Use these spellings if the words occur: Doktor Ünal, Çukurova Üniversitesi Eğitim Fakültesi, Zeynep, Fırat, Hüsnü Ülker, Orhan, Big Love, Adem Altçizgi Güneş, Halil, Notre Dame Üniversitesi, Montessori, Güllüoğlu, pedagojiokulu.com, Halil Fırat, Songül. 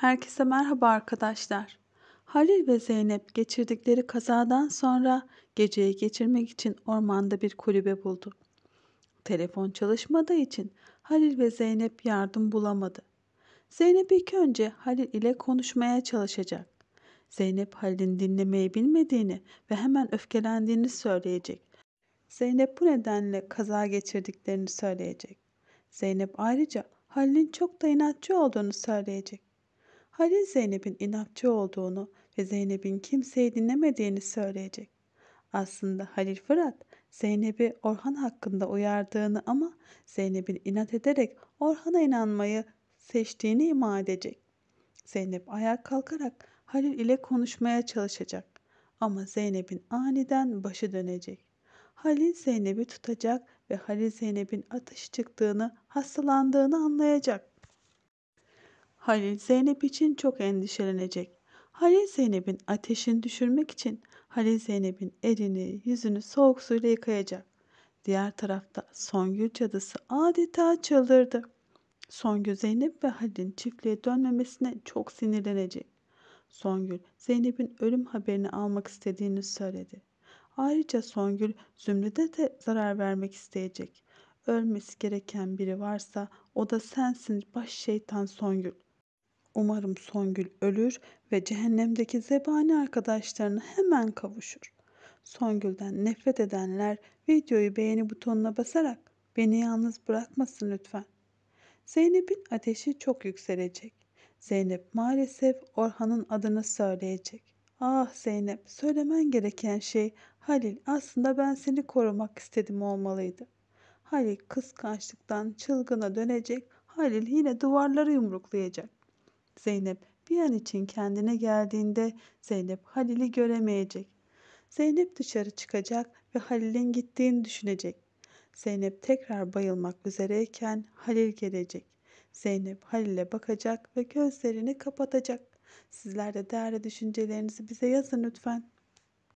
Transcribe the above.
Herkese merhaba arkadaşlar. Halil ve Zeynep geçirdikleri kazadan sonra geceyi geçirmek için ormanda bir kulübe buldu. Telefon çalışmadığı için Halil ve Zeynep yardım bulamadı. Zeynep ilk önce Halil ile konuşmaya çalışacak. Zeynep Halil'in dinlemeyi bilmediğini ve hemen öfkelendiğini söyleyecek. Zeynep bu nedenle kaza geçirdiklerini söyleyecek. Zeynep ayrıca Halil'in çok da inatçı olduğunu söyleyecek. Halil Zeynep'in inatçı olduğunu ve Zeynep'in kimseyi dinlemediğini söyleyecek. Aslında Halil Fırat Zeynep'i Orhan hakkında uyardığını ama Zeynep'in inat ederek Orhan'a inanmayı seçtiğini ima edecek. Zeynep ayağa kalkarak Halil ile konuşmaya çalışacak ama Zeynep'in aniden başı dönecek. Halil Zeynep'i tutacak ve Halil Zeynep'in ateşi çıktığını, hastalandığını anlayacak. Halil Zeynep için çok endişelenecek. Halil Zeynep'in ateşini düşürmek için Halil Zeynep'in elini, yüzünü soğuk suyla yıkayacak. Diğer tarafta Songül cadısı adeta çıldırdı. Songül Zeynep ve Halil'in çiftliğe dönmemesine çok sinirlenecek. Songül Zeynep'in ölüm haberini almak istediğini söyledi. Ayrıca Songül Zümrüt'e de zarar vermek isteyecek. Ölmesi gereken biri varsa o da sensin baş şeytan Songül. Umarım Songül ölür ve cehennemdeki zebani arkadaşlarına hemen kavuşur. Songül'den nefret edenler videoyu beğeni butonuna basarak beni yalnız bırakmasın lütfen. Zeynep'in ateşi çok yükselecek. Zeynep maalesef Orhan'ın adını söyleyecek. Ah Zeynep, söylemen gereken şey Halil aslında ben seni korumak istedim olmalıydı. Halil kıskançlıktan çılgına dönecek. Halil yine duvarları yumruklayacak. Zeynep bir an için kendine geldiğinde Zeynep Halil'i göremeyecek. Zeynep dışarı çıkacak ve Halil'in gittiğini düşünecek. Zeynep tekrar bayılmak üzereyken Halil gelecek. Zeynep Halil'e bakacak ve gözlerini kapatacak. Sizler de değerli düşüncelerinizi bize yazın lütfen.